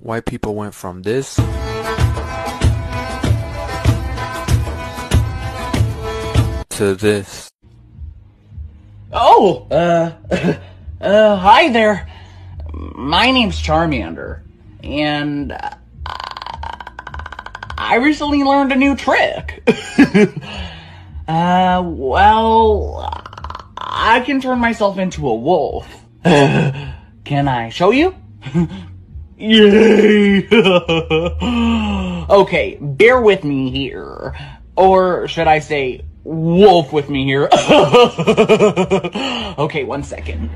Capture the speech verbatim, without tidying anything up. White people went from this to this. Oh, uh, uh, hi there. My name's Charmander, and I, I recently learned a new trick. uh, well, I can turn myself into a wolf. Can I show you? Yay! Okay, bear with me here. Or should I say, wolf with me here? Okay, one second.